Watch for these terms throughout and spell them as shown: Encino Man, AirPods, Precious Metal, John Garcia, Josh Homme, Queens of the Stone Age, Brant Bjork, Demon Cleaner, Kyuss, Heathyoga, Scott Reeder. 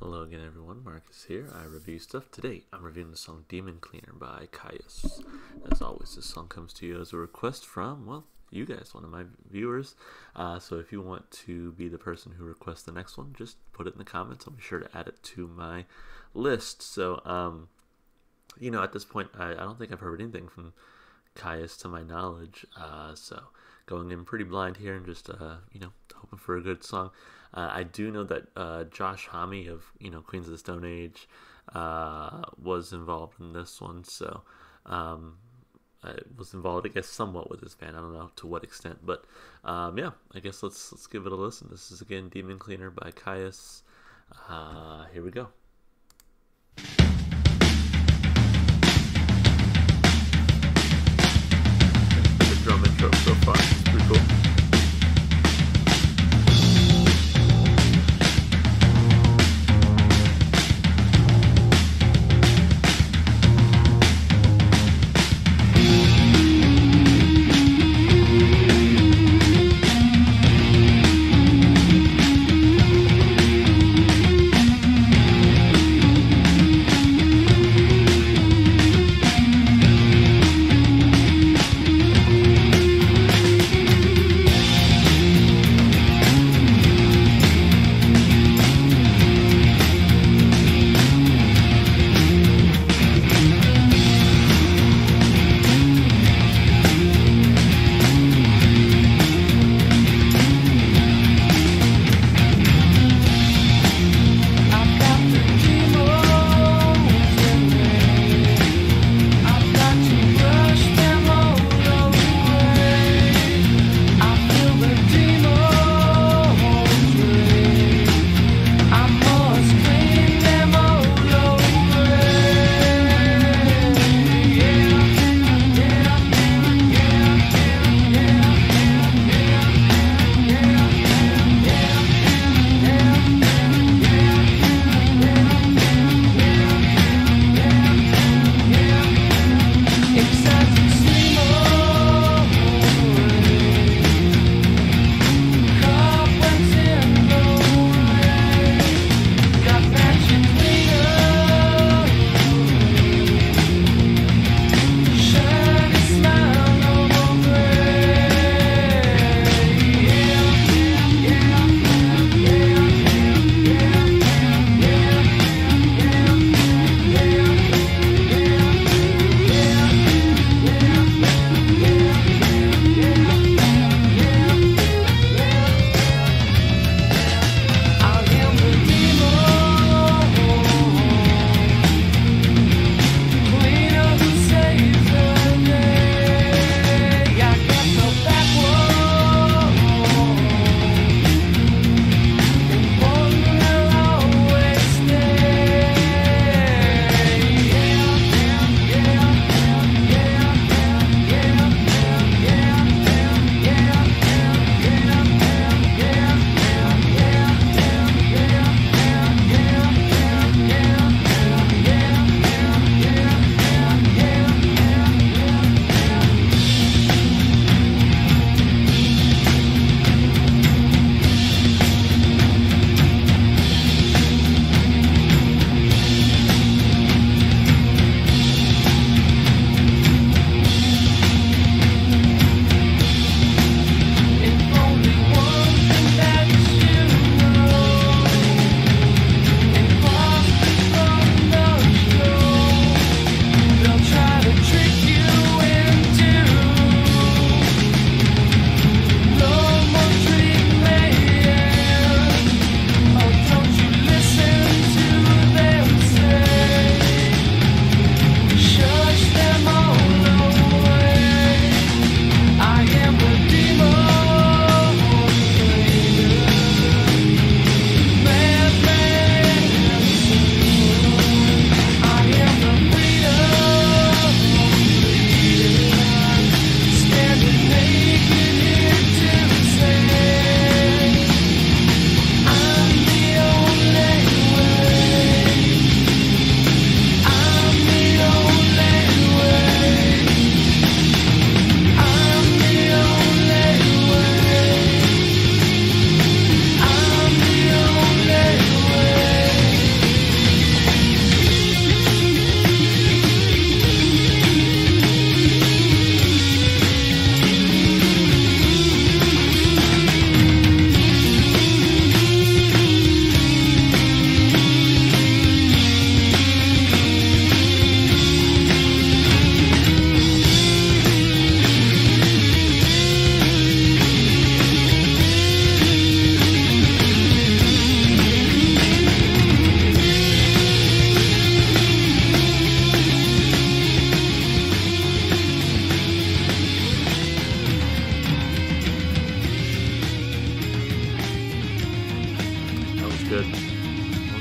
Hello again everyone, Marcus here. I review stuff. Today I'm reviewing the song Demon Cleaner by Kyuss. As always, this song comes to you as a request from, well, you guys, one of my viewers. So if you want to be the person who requests the next one, just put it in the comments. I'll be sure to add it to my list. So, you know, at this point, I don't think I've heard anything from Kyuss to my knowledge. So going in pretty blind here and just, you know, hoping for a good song. I do know that Josh Homme of, you know, Queens of the Stone Age was involved in this one, so I was involved, I guess, somewhat with this band. I don't know to what extent, but yeah, I guess let's give it a listen. This is again Demon Cleaner by Kyuss. Here we go. The drum intro so far is pretty cool.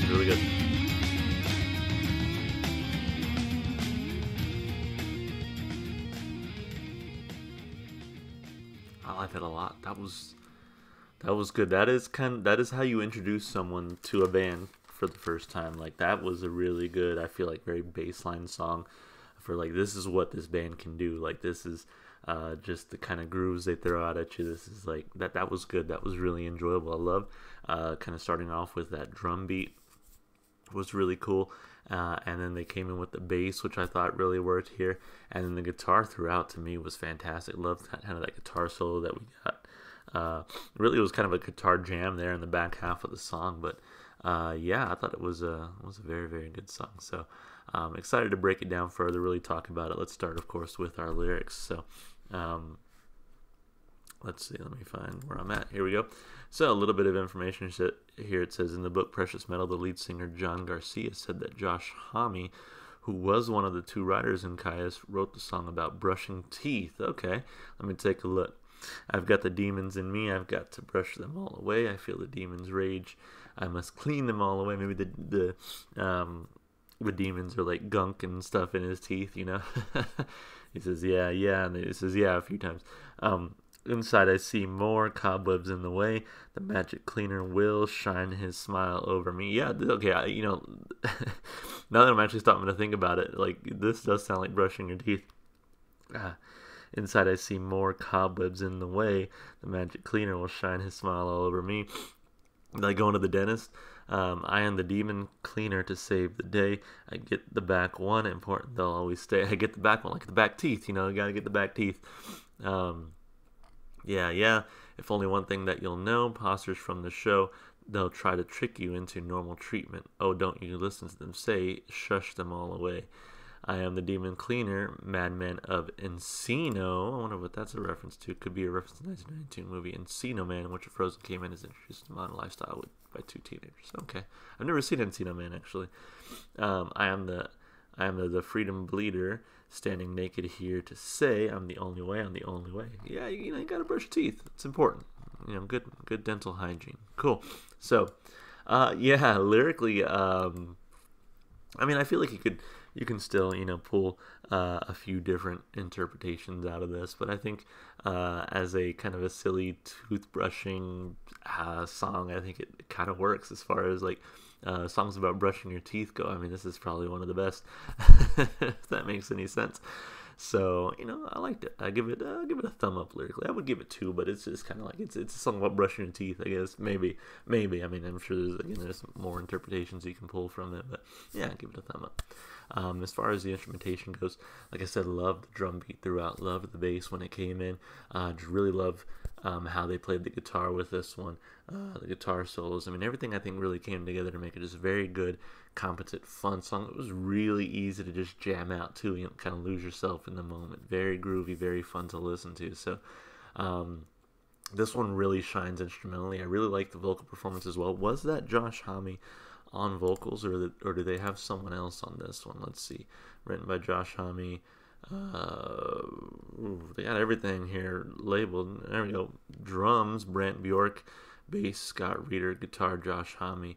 It's really good. I like that a lot. That was good. That is how you introduce someone to a band for the first time. Like, that was a really good, I feel like, very baseline song for, like, this is what this band can do. Like, this is just the kind of grooves they throw out at you. This is like that. That was good. That was really enjoyable. I love kind of starting off with that drum beat. It was really cool. And then they came in with the bass, which I thought really worked here. And then the guitar throughout, to me, was fantastic. Loved kind of that guitar solo that we got. Really, it was kind of a guitar jam there in the back half of the song. But yeah, I thought it was a very, very good song. So I'm excited to break it down further, really talk about it. Let's start, of course, with our lyrics. So let's see, let me find where I'm at. Here we go. So a little bit of information here. It says, in the book Precious Metal, the lead singer John Garcia said that Josh Homme, who was one of the two writers in Kyuss, wrote the song about brushing teeth. Okay, let me take a look. I've got the demons in me. I've got to brush them all away. I feel the demons rage. I must clean them all away. Maybe the demons are like gunk and stuff in his teeth, you know. He says, yeah, yeah, and then he says, yeah, a few times. Inside I see more cobwebs in the way. The magic cleaner will shine his smile over me. Yeah, okay, you know, now that I'm actually stopping to think about it, like, this does sound like brushing your teeth. Inside I see more cobwebs in the way. The magic cleaner will shine his smile all over me. Like going to the dentist. I am the demon cleaner to save the day. I get the back one, important they'll always stay. I get the back one, like the back teeth, you know, you gotta get the back teeth. Yeah, yeah, if only one thing that you'll know, imposters from the show, they'll try to trick you into normal treatment. Oh, don't you listen to them say, shush them all away. I am the demon cleaner, madman of Encino. I wonder what that's a reference to. Could be a reference to the 1992 movie Encino Man, in which a frozen caveman is introduced to modern lifestyle by two teenagers. Okay, I've never seen Encino Man, actually. I am the freedom bleeder, standing naked here to say I'm the only way. I'm the only way. Yeah, you know, you gotta brush your teeth. It's important. You know, good dental hygiene. Cool. So, yeah, lyrically, I mean, I feel like you can still, you know, pull a few different interpretations out of this, but I think as a kind of a silly toothbrushing song, I think it kind of works as far as like songs about brushing your teeth go. I mean, this is probably one of the best, if that makes any sense. So, you know, I liked it. I give it a thumb up lyrically. I would give it 2, but it's just kind of like it's a song about brushing your teeth, I guess. Maybe. I mean, I'm sure there's more interpretations you can pull from it, but yeah, give it a thumb up. As far as the instrumentation goes, like I said, loved the drum beat throughout. Loved the bass when it came in. Just really love how they played the guitar with this one. The guitar solos. I mean, everything I think really came together to make it just a very good, competent, fun song. It was really easy to just jam out to, you know, kind of lose yourself in the moment. Very groovy, very fun to listen to. So this one really shines instrumentally. I really like the vocal performance as well. Was that Josh Homme on vocals, or do they have someone else on this one? Let's see. Written by Josh Homme. They got everything here labeled. There we go. Drums, Brant Bjork. Bass, Scott Reeder. Guitar, Josh Homme.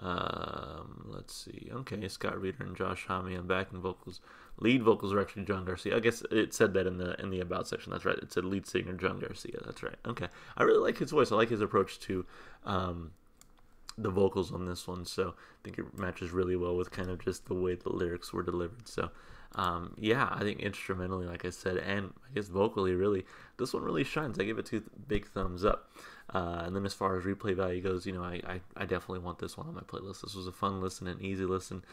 Let's see. Okay, Scott Reeder and Josh Homme on backing vocals. Lead vocals are actually John Garcia. I guess it said that in the about section. That's right. It said lead singer John Garcia. That's right. Okay. I really like his voice. I like his approach to the vocals on this one. So I think it matches really well with kind of just the way the lyrics were delivered. So yeah, I think instrumentally, like I said, and I guess vocally, really, this one really shines. I give it 2 big thumbs up. And then as far as replay value goes, you know, I definitely want this one on my playlist. This was a fun listen, an easy listen,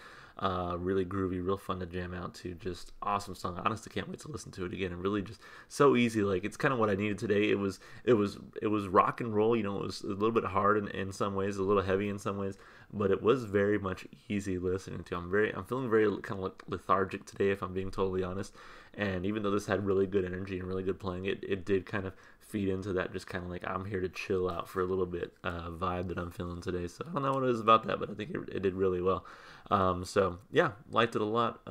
really groovy, real fun to jam out to, just awesome song. Honestly, can't wait to listen to it again, and really just so easy. Like, it's kind of what I needed today. It was rock and roll, you know. It was a little bit hard in some ways, a little heavy in some ways, but it was very much easy listening to. I'm feeling very kind of lethargic today, if I'm being totally honest. And even though this had really good energy and really good playing, it did kind of feed into that just kind of like I'm here to chill out for a little bit vibe that I'm feeling today. So I don't know what it is about that, but I think it did really well. So yeah, liked it a lot.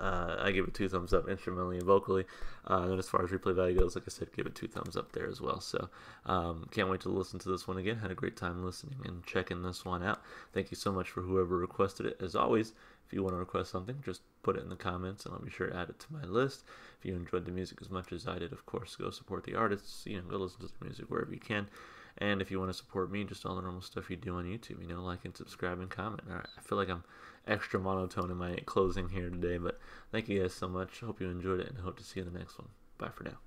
I give it 2 thumbs up instrumentally and vocally. And as far as replay value goes, like I said, give it 2 thumbs up there as well. So can't wait to listen to this one again. Had a great time listening and checking this one out. Thank you so much for whoever requested it. As always, if you want to request something, just put it in the comments and I'll be sure to add it to my list. If you enjoyed the music as much as I did, of course, go support the artists. You know, go listen to the music wherever you can. And if you want to support me, just all the normal stuff you do on YouTube, you know, like and subscribe and comment. All right, I feel like I'm extra monotone in my closing here today, but thank you guys so much. Hope you enjoyed it and hope to see you in the next one. Bye for now.